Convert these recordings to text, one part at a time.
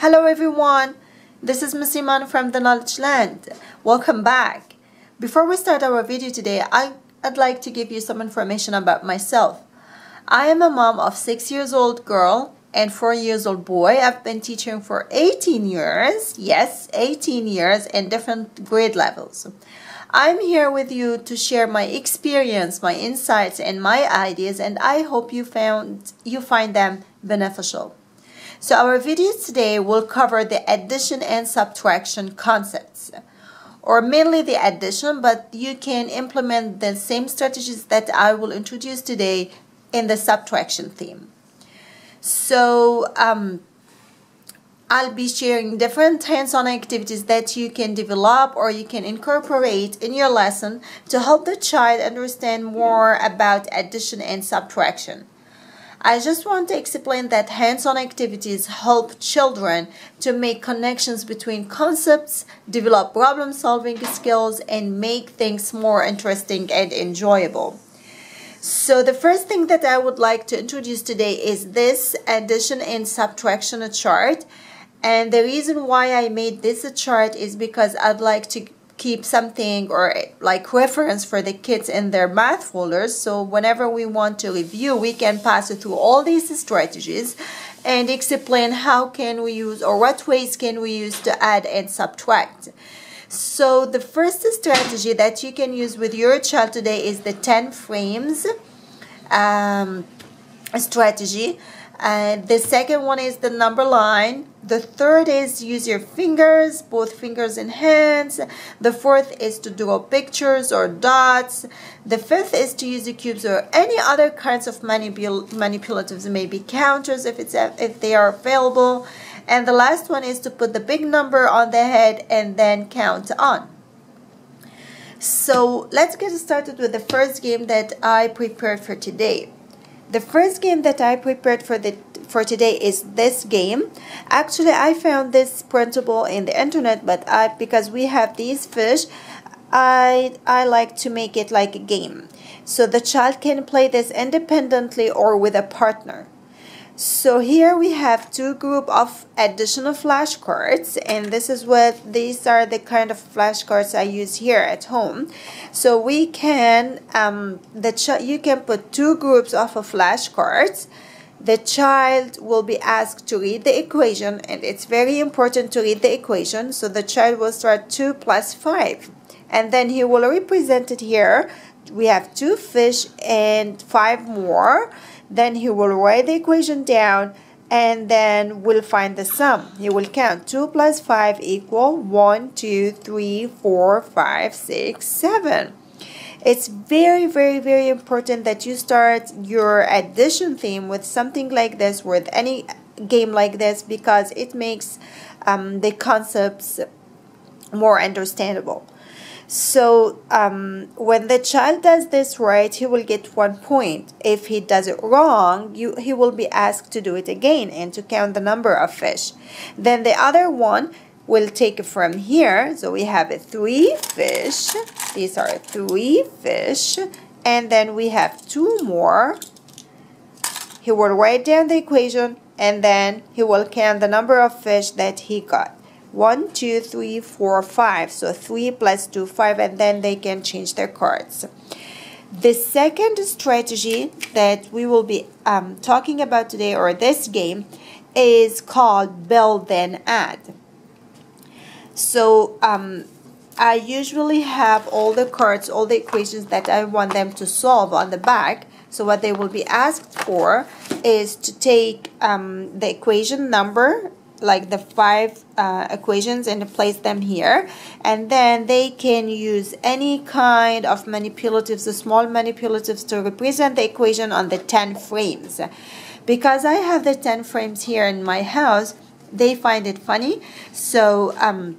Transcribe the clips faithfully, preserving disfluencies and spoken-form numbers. Hello everyone, this is Miss Iman from The Knowledge Land. Welcome back. Before we start our video today, I, I'd like to give you some information about myself. I am a mom of six years old girl and four years old boy. I've been teaching for eighteen years, yes, eighteen years in different grade levels. I'm here with you to share my experience, my insights and my ideas, and I hope you, found, you find them beneficial. So our video today will cover the addition and subtraction concepts, or mainly the addition, but you can implement the same strategies that I will introduce today in the subtraction theme. So um, I'll be sharing different hands-on activities that you can develop or you can incorporate in your lesson to help the child understand more about addition and subtraction. I just want to explain that hands-on activities help children to make connections between concepts, develop problem-solving skills, and make things more interesting and enjoyable. So the first thing that I would like to introduce today is this addition and subtraction chart. And the reason why I made this a chart is because I'd like to keep something or like reference for the kids in their math folders, so whenever we want to review, we can pass through all these strategies and explain how can we use or what ways can we use to add and subtract. So the first strategy that you can use with your child today is the ten frames um, strategy. Uh, the second one is the number line. The third is use your fingers, both fingers and hands. The fourth is to draw pictures or dots. The fifth is to use the cubes or any other kinds of manipul manipulatives, maybe counters if, it's, if they are available. And the last one is to put the big number on the head and then count on. So let's get started with the first game that I prepared for today. The first game that I prepared for, the, for today is this game. Actually, I found this printable in the internet, but I, because we have these fish, I, I like to make it like a game. So the child can play this independently or with a partner. So here we have two group of additional flashcards, and this is what these are the kind of flashcards I use here at home. So we can um, the ch you can put two groups of a flashcards. The child will be asked to read the equation, and it's very important to read the equation. So the child will start two plus five, and then he will represent it here. We have two fish and five more. Then he will write the equation down, and then we'll find the sum. He will count two plus five equal one, two, three, four, five, six, seven. It's very, very, very important that you start your addition theme with something like this, with any game like this, because it makes um, the concepts more understandable. So um, when the child does this right, he will get one point. If he does it wrong, you, he will be asked to do it again and to count the number of fish. Then the other one will take it from here. So we have a three fish. These are three fish. And then we have two more. He will write down the equation, and then he will count the number of fish that he got. One, two, three, four, five. So three plus two, five, and then they can change their cards. The second strategy that we will be um, talking about today, or this game, is called Build Then Add. So um, I usually have all the cards, all the equations that I want them to solve on the back. So what they will be asked for is to take um, the equation number, like the five uh, equations, and place them here, and then they can use any kind of manipulatives, the small manipulatives, to represent the equation on the ten frames. Because I have the ten frames here in my house, they find it funny, so um,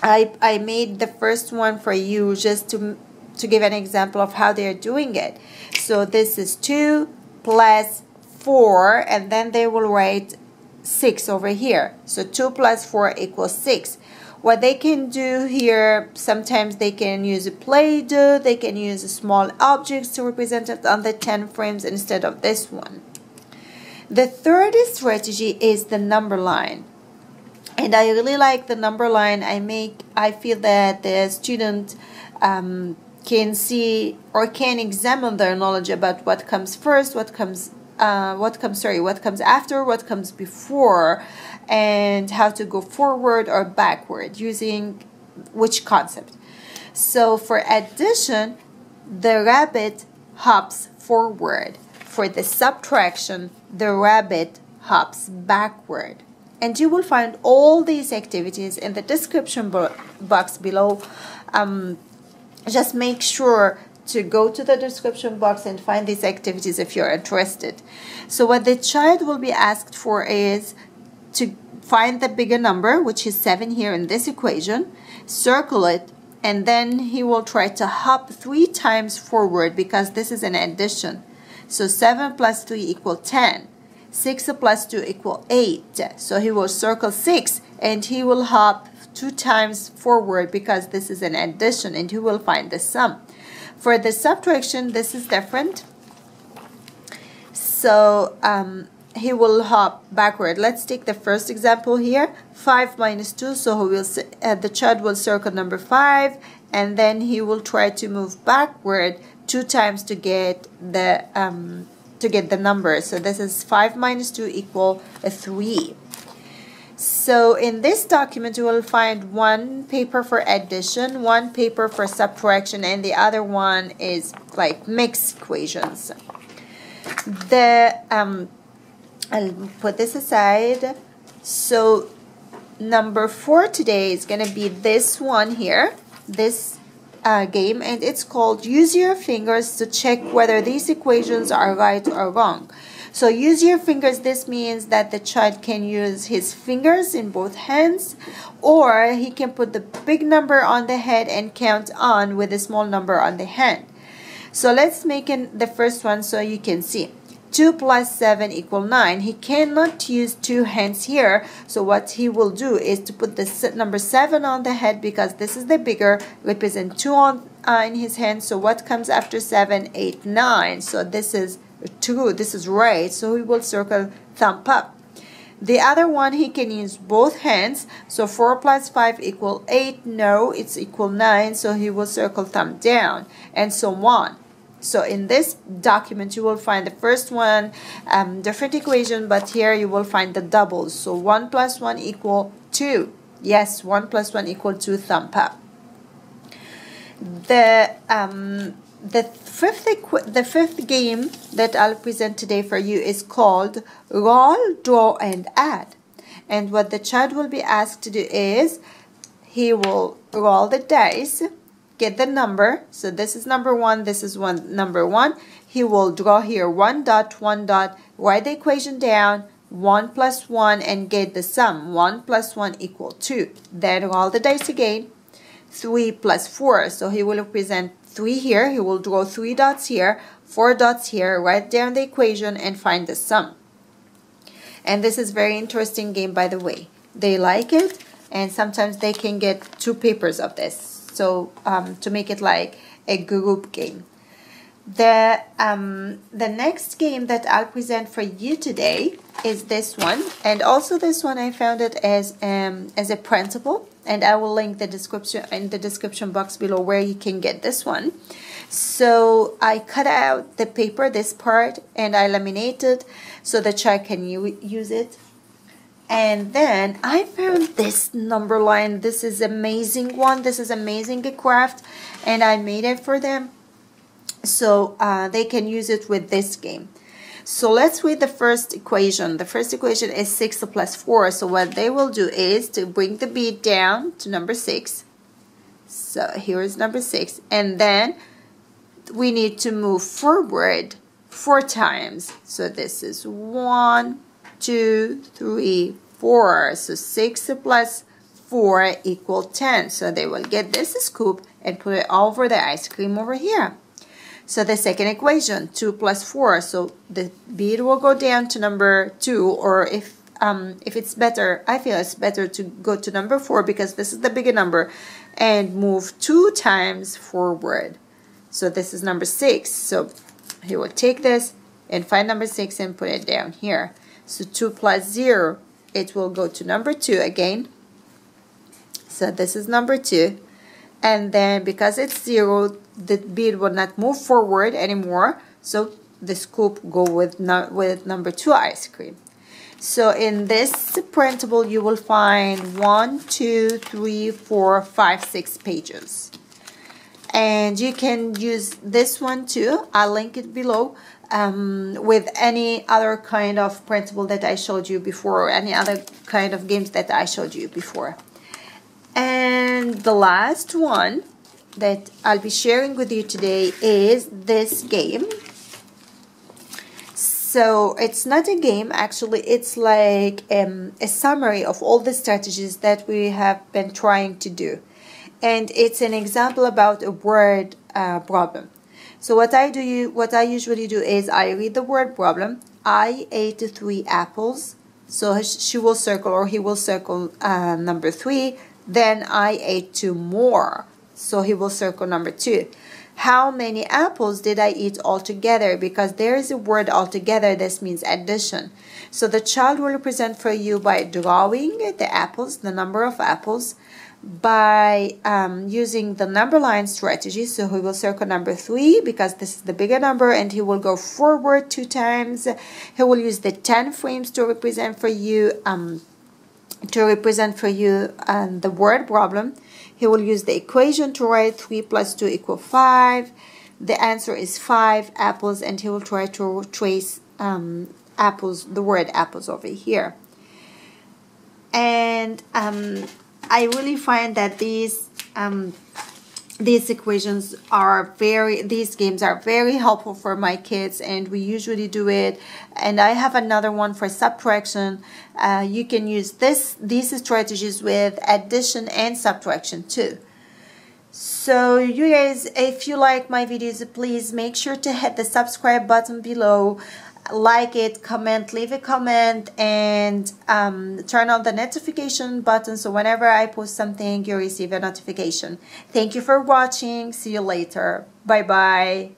I, I made the first one for you just to, to give an example of how they're doing it. So this is two plus four, and then they will write six over here. So two plus four equals six. What they can do here, sometimes they can use a Play-Doh, they can use small objects to represent it on the ten frames instead of this one. The third strategy is the number line. And I really like the number line. I make I feel that the student um, can see or can examine their knowledge about what comes first, what comes uh, what comes sorry, what comes after, what comes before, and how to go forward or backward using which concept. So for addition, the rabbit hops forward. For the subtraction, the rabbit hops backward. And you will find all these activities in the description bo box below. Um, just make sure to go to the description box and find these activities if you're interested. So what the child will be asked for is to find the bigger number, which is seven here in this equation, circle it, and then he will try to hop three times forward because this is an addition. So seven plus three equal ten. six plus two equal eight. So he will circle six and he will hop two times forward because this is an addition, and he will find the sum. For the subtraction, this is different. So um, he will hop backward. Let's take the first example here. five minus two. So he will, uh, the child will circle number five, and then he will try to move backward two times to get the um, to get the number. So this is five minus two equal a three. So in this document you will find one paper for addition, one paper for subtraction, and the other one is like mixed equations. The um, I'll put this aside. So number four today is going to be this one here, this Uh, game, and it's called Use Your Fingers to Check Whether These Equations Are Right or Wrong. So use your fingers, this means that the child can use his fingers in both hands, or he can put the big number on the head and count on with a small number on the hand. So let's make in the first one so you can see. two plus seven equal nine. He cannot use two hands here, so what he will do is to put the number seven on the head because this is the bigger, represent two on uh, in his hand. So what comes after seven? eight, nine. So this is two, this is right, so he will circle thumb up. The other one, he can use both hands, so four plus five equal eight, no, it's equal nine, so he will circle thumb down, and so on. So in this document, you will find the first one, um, different equation, but here you will find the doubles. So one plus one equal two. Yes, one plus one equal two, thumb up. The, um, the, fifth the fifth game that I'll present today for you is called Roll, Draw, and Add. And what the child will be asked to do is he will roll the dice, get the number. So this is number one, this is one number one. He will draw here one dot, one dot, write the equation down, one plus one, and get the sum. One plus one equal two. Then roll the dice again, three plus four. So he will represent three here. He will draw three dots here, four dots here, write down the equation and find the sum. And this is very interesting game, by the way. They like it, and sometimes they can get two papers of this. So um, to make it like a group game. The, um, the next game that I'll present for you today is this one. And also this one I found it as, um, as a printable. And I will link the description in the description box below where you can get this one. So I cut out the paper, this part, and I laminated so the child can use it. And then I found this number line. This is amazing one. This is amazing craft, and I made it for them, so uh, they can use it with this game. So let's read the first equation. The first equation is six plus four. So what they will do is to bring the bead down to number six. So here is number six, and then we need to move forward four times. So this is one, two, three, four. So six plus four equal ten. So they will get this scoop and put it over the ice cream over here. So the second equation, two plus four. So the bead will go down to number two, or if um, if it's better, I feel it's better to go to number four because this is the bigger number, and move two times forward. So this is number six. So he will take this and find number six and put it down here. So two plus zero, it will go to number two again, So this is number two. And then because it's zero, the bead will not move forward anymore. So the scoop go with, no, with number two ice cream. So in this printable, you will find one, two, three, four, five, six pages. And you can use this one too. I'll link it below um, with any other kind of printable that I showed you before, or any other kind of games that I showed you before. And the last one that I'll be sharing with you today is this game. So it's not a game, actually. It's like um, a summary of all the strategies that we have been trying to do. And it's an example about a word uh, problem. So what I do, what I usually do is I read the word problem. I ate three apples. So she will circle, or he will circle uh, number three. Then I ate two more. So he will circle number two. How many apples did I eat altogether? Because there is a word altogether. This means addition. So the child will represent for you by drawing the apples, the number of apples, by um, using the number line strategy. So he will circle number three because this is the bigger number, and he will go forward two times. He will use the ten frames to represent for you um, to represent for you um, the word problem. He will use the equation to write three plus two equals five. The answer is five apples, and he will try to trace um, apples, the word apples over here. And um, I really find that these um, these equations are very, these games are very helpful for my kids, and we usually do it. And I have another one for subtraction. Uh, you can use this these strategies with addition and subtraction too. So you guys, if you like my videos, please make sure to hit the subscribe button below. Like it, comment, leave a comment, and um, turn on the notification button so whenever I post something, you receive a notification. Thank you for watching. See you later. Bye-bye.